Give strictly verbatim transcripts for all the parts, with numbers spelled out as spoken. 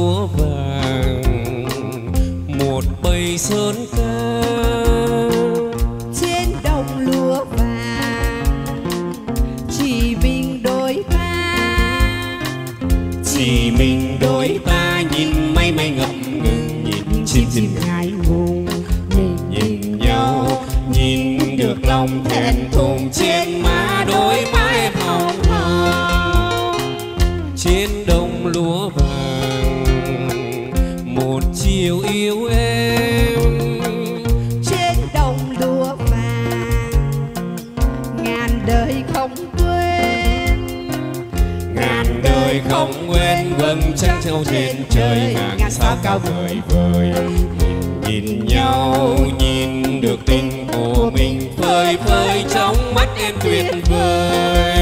lúa vàng một bầy sơn ca. Trên đồng lúa vàng chỉ mình đôi ta, chỉ mình đôi ta nhìn mây mây ngập ngừng, nhìn chim chim hai vùng mình nhìn nhau, nhìn được lòng thẹn thùng trên má đôi mái màu hồng. Trên đồng lúa vàng một chiều yêu em, trên đồng lúa vàng ngàn đời không quên, ngàn đời không quên. Vầng trăng treo trên trời ngàn sao cao vời vời, nhìn nhau nhìn được tình của mình phơi phơi trong mắt em tuyệt vời.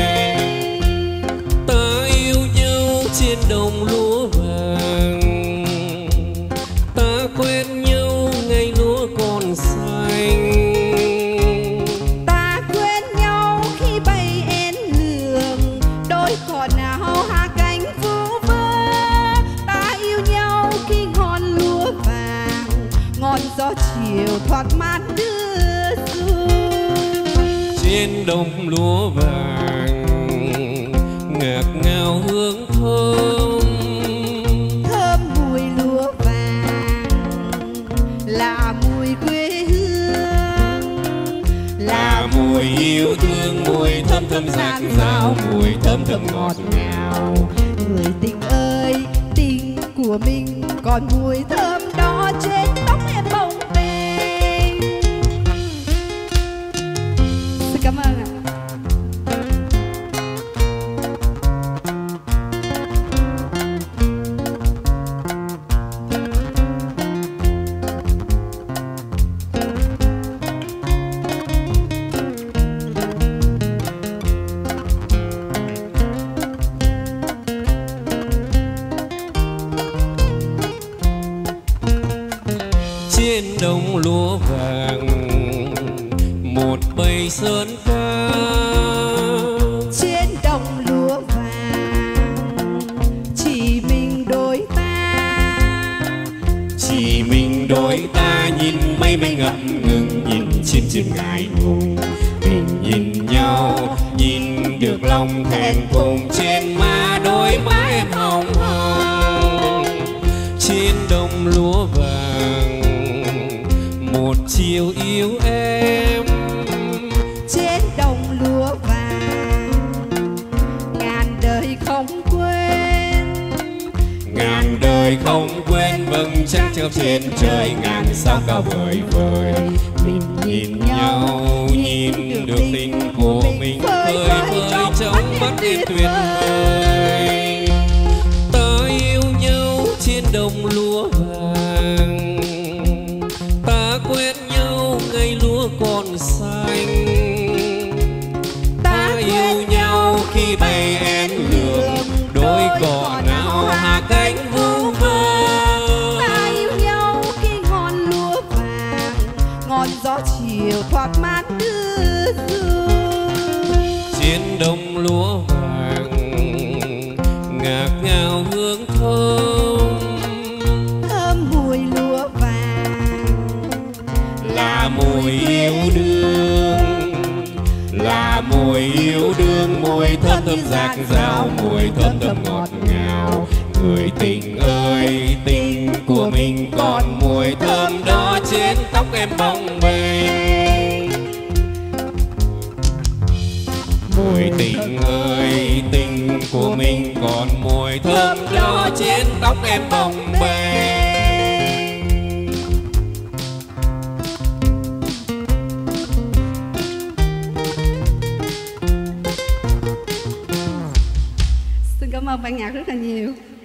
Ta yêu nhau trên đồng lúa vàng, ta quen nhau ngày lúa còn xanh, ta quen nhau khi bay én lường đôi cò nào hạ cánh vũ vơ. Ta yêu nhau khi ngọn lúa vàng ngọn gió chiều thoạt mát đưa xuôi. Trên đồng lúa vàng ngạt ngào hương thơm, thơm mùi lúa vàng là mùi quê hương, là mùi yêu thương, mùi thơm thơm rạng rỡ, mùi thơm thơm ngọt ngào. Người tình ơi, tình của mình còn mùi thơm đó trên tóc em bồng bềnh. Xin cảm ơn ạ. Trên đồng lúa vàng một bầy sơn ca, trên đồng lúa vàng chỉ mình đôi ta, chỉ mình đôi ta nhìn mây mây ngập ngừng, nhìn chim chim ngại ngùng, mình nhìn nhau nhìn được lòng thẹn thùng trên má đôi mái hồng hồng. Trên đồng lúa vàng một chiều yêu em, trên đồng lúa vàng ngàn đời không quên, ngàn đời không quên. Vầng trăng treo trên trời ngàn sao cao vời vời, mình nhìn nhau nhìn được tình của mình phơi phới trong mắt em tuyệt vời. Ta yêu nhau trên đồng lúa vàng, quen nhau ngày lúa còn xanh, ta yêu nhau khi bay én lượn đôi cò nào hạ cánh vu vơ. Ta yêu nhau khi ngọn lúa vàng ngọn gió chiều thoạt mát đưa xuôi. Trên đồng lúa vàng ngạt ngào hương thơm, thơm mùi lúa là mùi yêu đương, là mùi yêu đương, mùi thơm thơm rạc rào, mùi thơm thơm ngọt ngào. Người tình ơi, tình của mình còn mùi thơm đó trên tóc em bồng bềnh. Mùi tình ơi, tình của mình còn mùi thơm đó trên tóc em bồng bềnh. Cảm ơn ban nhạc rất là nhiều.